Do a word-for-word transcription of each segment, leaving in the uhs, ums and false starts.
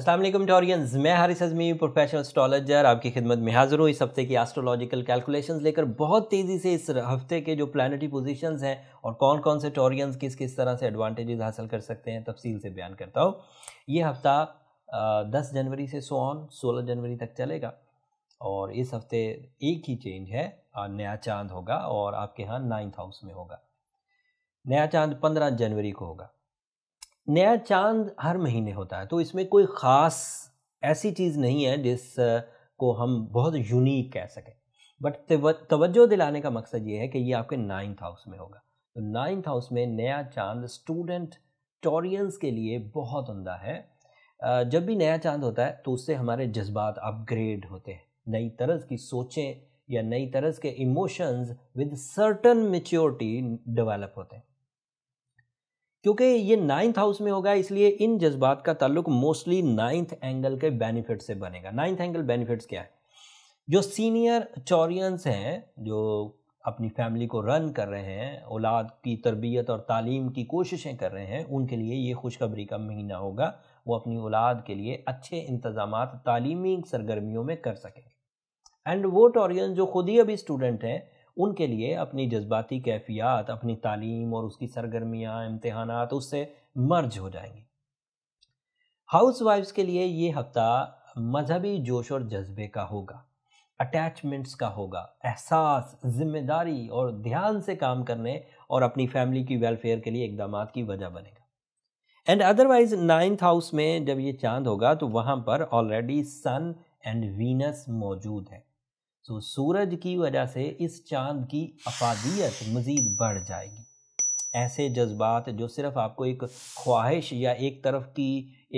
अस्सलाम वालेकुम टॉरियंस, मैं हारिस अज़मी प्रोफेशनल एस्ट्रोलॉजर आपकी खिदमत में हाज़िर हूँ। इस हफ्ते की एस्ट्रोलॉजिकल कैलकुलेशंस लेकर बहुत तेज़ी से इस हफ्ते के जो प्लैनेटरी पोजीशंस हैं और कौन कौन से टॉरियंस किस किस तरह से एडवांटेजेस हासिल कर सकते हैं तफसील से बयान करता हूँ। ये हफ्ता दस जनवरी से सो ऑन सोलह जनवरी तक चलेगा और इस हफ्ते एक ही चेंज है, नया चाँद होगा और आपके यहाँ नाइन्थ हाउस में होगा। नया चाँद पंद्रह जनवरी को होगा। नया चांद हर महीने होता है तो इसमें कोई ख़ास ऐसी चीज़ नहीं है जिस को हम बहुत यूनिक कह सकें, बट तवज्जो दिलाने का मकसद ये है कि ये आपके नाइन्थ हाउस में होगा। तो नाइन्थ हाउस में नया चांद स्टूडेंट टॉरियंस के लिए बहुत उम्दा है। जब भी नया चांद होता है तो उससे हमारे जज्बात अपग्रेड होते हैं, नई तरह की सोचें या नई तरह के emotions with certain maturity develop होते हैं। क्योंकि ये नाइन्थ हाउस में होगा इसलिए इन जज्बात का ताल्लुक मोस्टली नाइन्थ एंगल के बेनिफिट से बनेगा। नाइन्थ एंगल बेनिफिट्स क्या है? जो सीनियर टॉरियंस हैं जो अपनी फैमिली को रन कर रहे हैं, औलाद की तरबियत और तालीम की कोशिशें कर रहे हैं, उनके लिए ये खुशखबरी का महीना होगा। वो अपनी औलाद के लिए अच्छे इंतजाम तालीमी सरगर्मियों में कर सकेंगे। एंड वो टॉरियंस जो खुद ही अभी स्टूडेंट हैं उनके लिए अपनी जज्बाती कैफियत, अपनी तालीम और उसकी सरगर्मियाँ, इम्तहानात उससे मर्ज हो जाएंगी। हाउस वाइफ्स के लिए ये हफ्ता मजहबी जोश और जज्बे का होगा, अटैचमेंट्स का होगा, एहसास, जिम्मेदारी और ध्यान से काम करने और अपनी फैमिली की वेलफेयर के लिए इकदाम की वजह बनेगा। एंड अदरवाइज नाइन्थ हाउस में जब ये चांद होगा तो वहाँ पर ऑलरेडी सन एंड वीनस मौजूद है, तो सूरज की वजह से इस चांद की अफादियत मज़ीद बढ़ जाएगी। ऐसे जज्बात जो सिर्फ आपको एक ख्वाहिश या एक तरफ की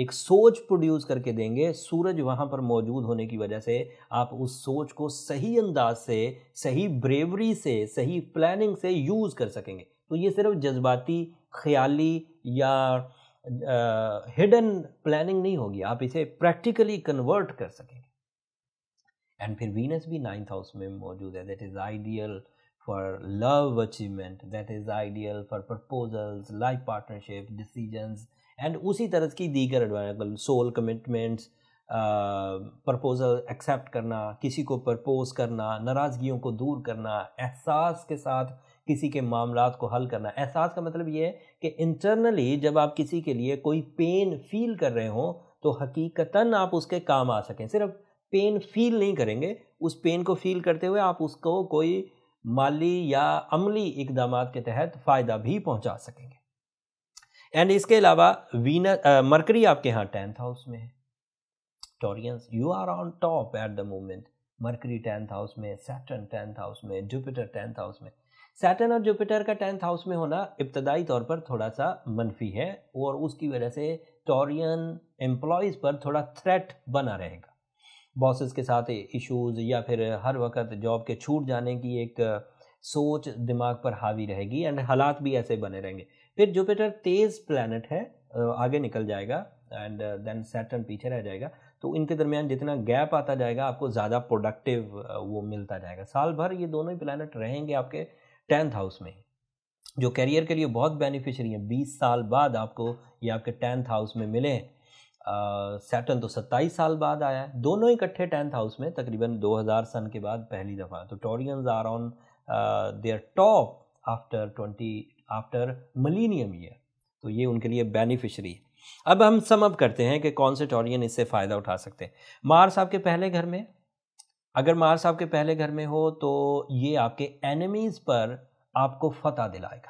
एक सोच प्रोड्यूस करके देंगे, सूरज वहाँ पर मौजूद होने की वजह से आप उस सोच को सही अंदाज से, सही ब्रेवरी से, सही प्लानिंग से यूज़ कर सकेंगे। तो ये सिर्फ जज्बाती, ख्याली या हिडन प्लानिंग नहीं होगी, आप इसे प्रैक्टिकली कन्वर्ट कर सकेंगे। एंड फिर वीनस भी नाइन्थ हाउस में मौजूद है। That is ideal for love achievement, that is ideal for proposals, life partnership, decisions and उसी तरह की दीगर advice, soul commitments, proposal accept करना, किसी को प्रपोज करना, नाराज़गियों को दूर करना, एहसास के साथ किसी के मामलात को हल करना। एहसास का मतलब ये है कि इंटरनली जब आप किसी के लिए कोई पेन फील कर रहे हों तो हकीकतन आप उसके काम आ सकें। सिर्फ पेन फील नहीं करेंगे, उस पेन को फील करते हुए आप उसको कोई माली या अमली इकदाम के तहत फ़ायदा भी पहुंचा सकेंगे। एंड इसके अलावा वीनस मरकरी आपके यहाँ टेंथ हाउस में है। Taureans, you are on top at the moment. Mercury tenth house में, सैटर्न टेंथ हाउस में, जुपिटर टेंथ हाउस में। सैटर्न और जुपिटर का टेंथ हाउस में होना इब्तदाई तौर पर थोड़ा सा मनफी है और उसकी वजह से टॉरियन एम्प्लॉयज़ पर थोड़ा थ्रेट बना रहेगा। बॉसेस के साथ इश्यूज या फिर हर वक्त जॉब के छूट जाने की एक सोच दिमाग पर हावी रहेगी एंड हालात भी ऐसे बने रहेंगे। फिर जुपिटर तेज़ प्लैनेट है, आगे निकल जाएगा एंड देन सैटर्न पीछे रह जाएगा। तो इनके दरमियान जितना गैप आता जाएगा आपको ज़्यादा प्रोडक्टिव वो मिलता जाएगा। साल भर ये दोनों ही प्लैनेट रहेंगे आपके टेंथ हाउस में, जो करियर के लिए बहुत बेनिफिशियरी है। बीस साल बाद आपको ये आपके टेंथ हाउस में मिले। सैटर्न uh, तो सत्ताईस साल बाद आया है, दोनों इकट्ठे टेंथ हाउस में, तकरीबन दो हज़ार सन के बाद पहली दफ़ा। तो Taureans are on their top after twenty after millennium year, तो ये उनके लिए बेनिफिशरी है। अब हम सम अप करते हैं कि कौन से टॉरियन इससे फ़ायदा उठा सकते हैं। मार्स आपके पहले घर में, अगर मार्स आपके पहले घर में हो तो ये आपके एनिमीज़ पर आपको फतह दिलाएगा।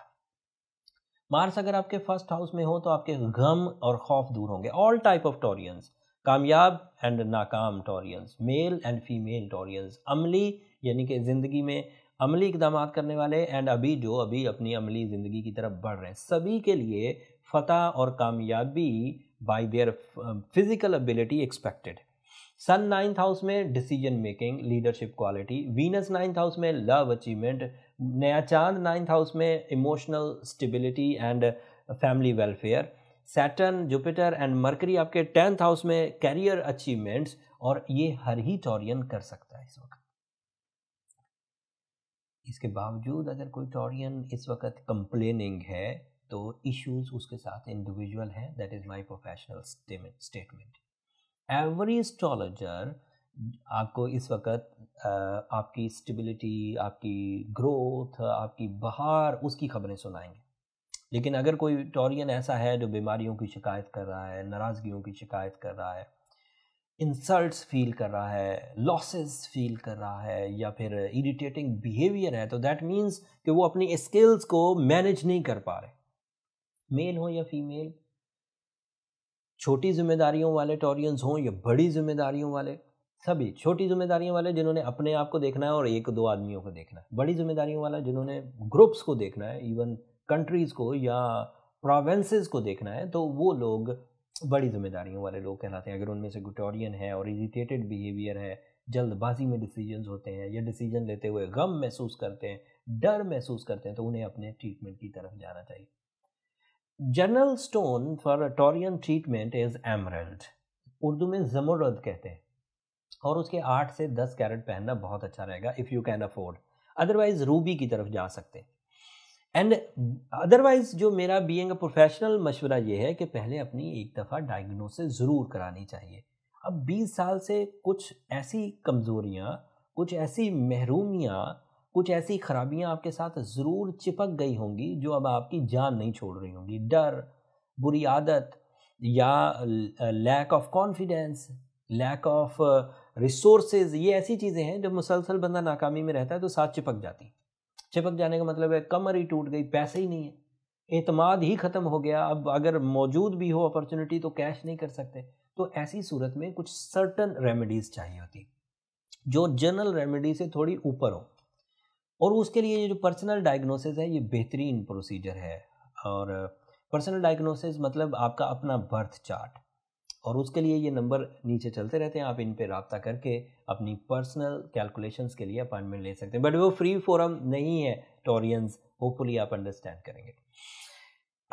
मार्स अगर आपके फर्स्ट हाउस में हो तो आपके गम और खौफ दूर होंगे। ऑल टाइप ऑफ टॉरियंस, कामयाब एंड नाकाम Taureans, male and female Taureans, अमली यानी कि ज़िंदगी में अमली इकदाम करने वाले एंड अभी जो अभी अपनी अमली ज़िंदगी की तरफ बढ़ रहे हैं, सभी के लिए फतह और कामयाबी by their physical ability expected. Sun ninth house में decision making, leadership quality. Venus ninth house में लव अचीवमेंट। नया चांद नाइन्थ हाउस में emotional stability and family welfare. Saturn, Jupiter and Mercury आपके टेंथ हाउस में कैरियर अचीवमेंट्स, और ये हर ही Taurean कर सकता है इस वक्त। इसके बावजूद अगर कोई टॉरियन इस वक्त कंप्लेनिंग है तो इश्यूज उसके साथ इंडिविजुअल हैं। That is my professional statement. Every astrologer आपको इस वक्त आपकी स्टेबिलिटी, आपकी ग्रोथ, आपकी बहार, उसकी खबरें सुनाएंगे। लेकिन अगर कोई टॉरियन ऐसा है जो बीमारियों की शिकायत कर रहा है, नाराज़गियों की शिकायत कर रहा है, इंसल्ट्स फील कर रहा है, लॉसेस फील कर रहा है, या फिर इरिटेटिंग बिहेवियर है, तो दैट मीन्स कि वो अपनी स्किल्स को मैनेज नहीं कर पा रहे। मेल हो या फीमेल, छोटी जिम्मेदारियों वाले टॉरियंस हों या बड़ी जिम्मेदारियों वाले, सभी छोटी जिम्मेदारियों वाले जिन्होंने अपने आप को देखना है और एक दो आदमियों को देखना है, बड़ी जिम्मेदारियों वाला जिन्होंने ग्रुप्स को देखना है, इवन कंट्रीज़ को या प्रोविंसेस को देखना है, तो वो लोग बड़ी जिम्मेदारियों वाले लोग कहलाते हैं। अगर उनमें से गुटोरियन है और इरिटेटेड बिहेवियर है, जल्दबाजी में डिसीजंस होते हैं या डिसीजन लेते हुए गम महसूस करते हैं, डर महसूस करते हैं, तो उन्हें अपने ट्रीटमेंट की तरफ जाना चाहिए। General stone for Taurean treatment is emerald, Urdu में जमुरद कहते हैं, और उसके आठ से दस कैरेट पहनना बहुत अच्छा रहेगा if you can afford, otherwise ruby की तरफ जा सकते हैं। एंड अदरवाइज़ जो मेरा बीइंग अ प्रोफेशनल मशवरा ये है कि पहले अपनी एक दफ़ा डायग्नोसिस ज़रूर करानी चाहिए। अब बीस साल से कुछ ऐसी कमज़ोरियाँ, कुछ ऐसी महरूमियाँ, कुछ ऐसी खराबियाँ आपके साथ ज़रूर चिपक गई होंगी जो अब आपकी जान नहीं छोड़ रही होंगी। डर, बुरी आदत या lack of confidence, lack of resources, ये ऐसी चीज़ें हैं जब मुसलसल बंदा नाकामी में रहता है तो साथ चिपक जाती। चिपक जाने का मतलब है कमर ही टूट गई, पैसे ही नहीं है, एतमाद ही ख़त्म हो गया। अब अगर मौजूद भी हो अपॉर्चुनिटी तो कैश नहीं कर सकते, तो ऐसी सूरत में कुछ सर्टन रेमेडीज़ चाहिए होती जो जनरल रेमेडी से थोड़ी ऊपर हो, और उसके लिए ये जो पर्सनल डायग्नोसिस है ये बेहतरीन प्रोसीजर है। और पर्सनल डायग्नोसिस मतलब आपका अपना बर्थ चार्ट, और उसके लिए ये नंबर नीचे चलते रहते हैं, आप इन पर रब्ता करके अपनी पर्सनल कैलकुलेशंस के लिए अपॉइंटमेंट ले सकते हैं। बट वो फ्री फोरम नहीं है टॉरियंस, होपफुली आप अंडरस्टैंड करेंगे।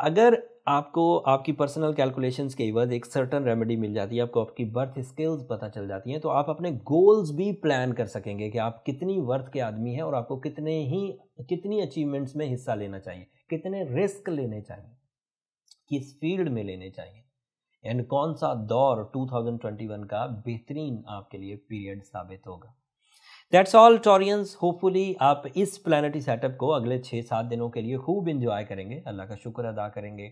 अगर आपको आपकी पर्सनल कैलकुलेशंस के बाद एक सर्टन रेमेडी मिल जाती है, आपको आपकी बर्थ स्किल्स पता चल जाती हैं, तो आप अपने गोल्स भी प्लान कर सकेंगे कि आप कितनी वर्थ के आदमी हैं और आपको कितने ही कितनी अचीवमेंट्स में हिस्सा लेना चाहिए, कितने रिस्क लेने चाहिए, किस फील्ड में लेने चाहिए, एंड कौन सा दौर टू थाउजेंड ट्वेंटी वन का बेहतरीन आपके लिए पीरियड साबित होगा। दैट्स ऑल टॉरियंस, होपफुली आप इस प्लानिटरी सेटअप को अगले छः सात दिनों के लिए खूब एंजॉय करेंगे, अल्लाह का शुक्र अदा करेंगे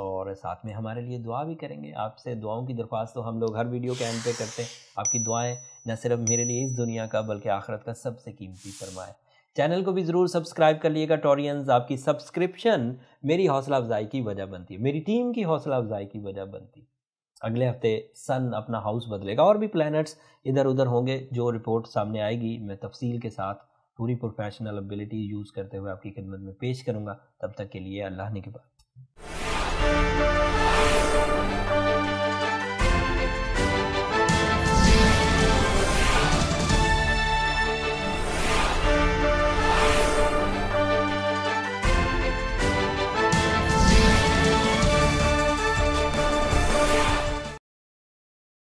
और साथ में हमारे लिए दुआ भी करेंगे। आपसे दुआओं की दरख्वास्त तो हम लोग हर वीडियो के एंड पे करते हैं। आपकी दुआएं न सिर्फ मेरे लिए इस दुनिया का बल्कि आखिरत का सबसे कीमती फरमाएँ। चैनल को भी ज़रूर सब्सक्राइब कर लिएगा टॉरियंस, आपकी सब्सक्रिप्शन मेरी हौसला अफजाई की वजह बनती है, मेरी टीम की हौसला अफजाई की वजह बनती है। अगले हफ्ते सन अपना हाउस बदलेगा और भी प्लैनेट्स इधर उधर होंगे, जो रिपोर्ट सामने आएगी मैं तफसील के साथ पूरी प्रोफेशनल एबिलिटी यूज़ करते हुए आपकी खिदमत में पेश करूँगा। तब तक के लिए अल्लाह ने के बाद।